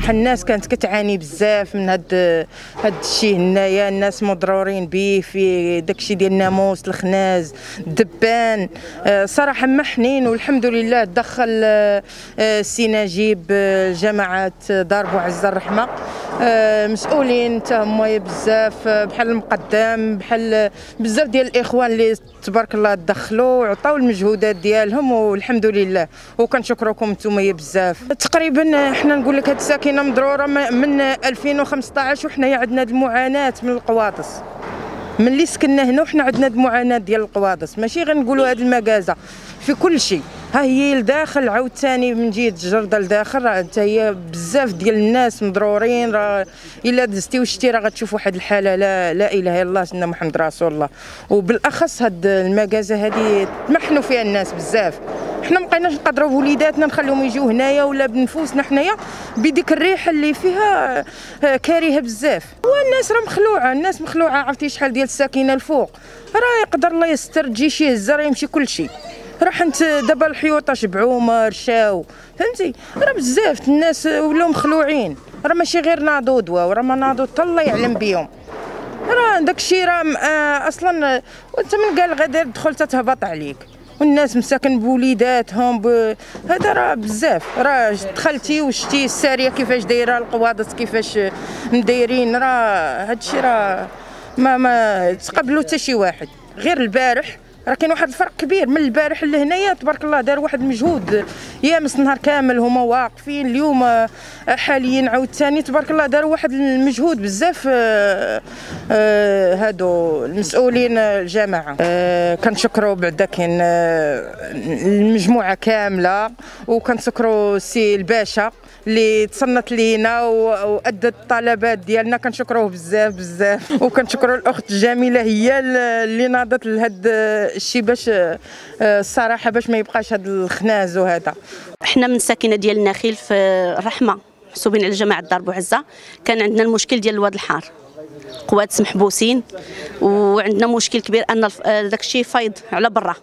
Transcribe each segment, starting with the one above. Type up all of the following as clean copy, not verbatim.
صراحه الناس كانت كتعاني بزاف من هاد الشيء هنايا. الناس مضرورين به في داكشي ديال الناموس، الخناز، الدبان. صراحه ما حنين، والحمد لله دخل السي نجيب جماعه دار بوعز الرحمه مسؤولين تا هما بزاف، بحال المقدام، بحال بزاف ديال الاخوان اللي تبارك الله تدخلوا وعطاو المجهودات ديالهم، والحمد لله وكنشكركم نتوما بزاف. تقريبا حنا نقول لك هاد الساكنه مضروره من 2015 وحنا عندنا المعاناه من القواطس، من اللي سكننا هنا وحنا عندنا المعاناه ديال القواطس، ماشي غنقولوا هاد المكازه في كل شيء. ها هي لداخل عاوتاني من جهه الجرده لداخل، راه حتى هي بزاف ديال الناس مضرورين. راه الا دزتي وشتي راه غتشوف واحد الحاله لا اله الا الله سيدنا محمد رسول الله. وبالاخص هاد المكازه هادي تمحنوا فيها الناس بزاف. حنا مابقيناش نقدروا بوليداتنا نخليهم يجيو هنايا ولا بنفوسنا حنايا بديك الريحه اللي فيها كارهه بزاف. والناس راه مخلوعه، الناس مخلوعه. عرفتي شحال ديال الساكنه الفوق، راه يقدر الله يستر تجي شي هزه راه يمشي كلشي. راح انت دابا الحيوطه شبعوا ما رشاو، فهمتي؟ راه بزاف الناس ولاو مخلوعين. راه ماشي غير ناضوا دواو، راه ما ناضوا حتى الله يعلم بهم. راه داكشي راه اصلا وانت من قال غير دخل تتهبط عليك، والناس مساكن بوليداتهم هذا راه بزاف. راه دخلتي وشتي الساريه كيفاش دايره، القواضص كيفاش مدايرين، راه هادشي راه ما تقبلوا حتى شي واحد. غير البارح راه كاين واحد الفرق كبير من البارح لهنايا، تبارك الله دار واحد المجهود يامس نهار كامل هما واقفين. اليوم حاليا عاوتاني تبارك الله داروا واحد المجهود بزاف هادو المسؤولين الجماعه. كنشكروا بعدا كاين المجموعه كامله، وكنشكروا السي الباشا اللي تصنت لينا وادى الطلبات ديالنا، كنشكروه بزاف بزاف. وكنشكروا الاخت الجميله هي اللي ناضت لهاد الشيء باش الصراحه باش ما يبقاش هاد الخناز وهذا. حنا من الساكنه ديال النخيل في الرحمه محسوبين على جماعه دار بوعزه. كان عندنا المشكل ديال الواد الحار، قوادس محبوسين، وعندنا مشكل كبير ان داك الشيء فايض على برا.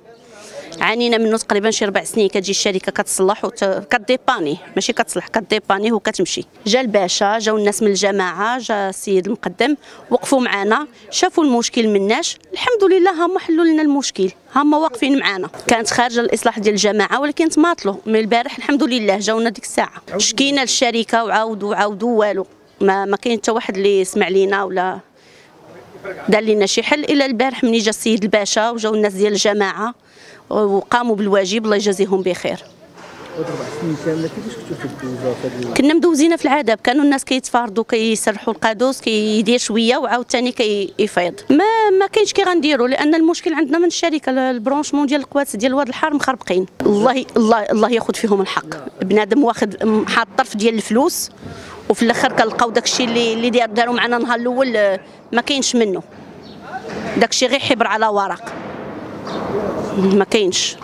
عانينا منه تقريبا شي 4 سنين. كتجي الشركه كتصلح وكديباني، ماشي كتصلح، كديباني وكتمشي. جا الباشا، جاو الناس من الجماعه، جا السيد المقدم، وقفوا معنا، شافوا المشكل مناش. الحمد لله هما حلوا لنا المشكل، هما واقفين معنا. كانت خارجه الاصلاح ديال الجماعه ولكن تماطلوا من البارح. الحمد لله جاونا ديك الساعه، شكينا للشركه وعاودوا والو، ما كاين حتى واحد اللي سمع لينا ولا دار لنا شي حل. الا البارح ملي جا السيد الباشا وجاو الناس ديال الجماعه وقاموا بالواجب، الله يجازيهم بخير. كنا مدوزين في العذاب، كانوا الناس كيتفارضوا كيسرحوا القادوس كيدير شويه وعاوتاني كيفيض. ما كاينش كي غنديروا، لان المشكل عندنا من الشركه البرونشمون ديال القوادس ديال الواد الحار مخربقين. الله الله الله ياخذ فيهم الحق. بنادم واخد حاط طرف ديال الفلوس وفي الاخر كنلقاو داكشي اللي داروا معنا نهار الاول ما كاينش منه، داكشي غير حبر على ورق، ما كاينش.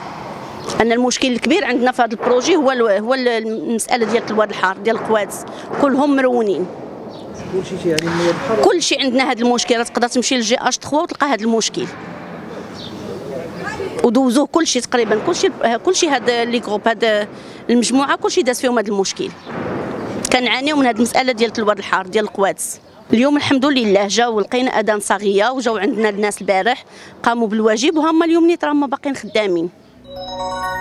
ان المشكل الكبير عندنا في هذا البروجي هو المساله ديال الواد الحار ديال القوادس، كلهم مرونين كلشي. يعني كلشي عندنا هذا المشكل. تقدر تمشي للجي اش 3 وتلقى هذا المشكل، ودوزوه كلشي تقريبا، كلشي هاد لي جروب، هاد المجموعه كلشي داز فيهم هذا المشكل. كنعانيو من هذه المساله ديال الواد الحار ديال القوادس. اليوم الحمد لله جاو لقينا اذان صاغيه، وجاو عندنا الناس البارح قاموا بالواجب، وهما اليوم نيت راهم باقيين خدامين.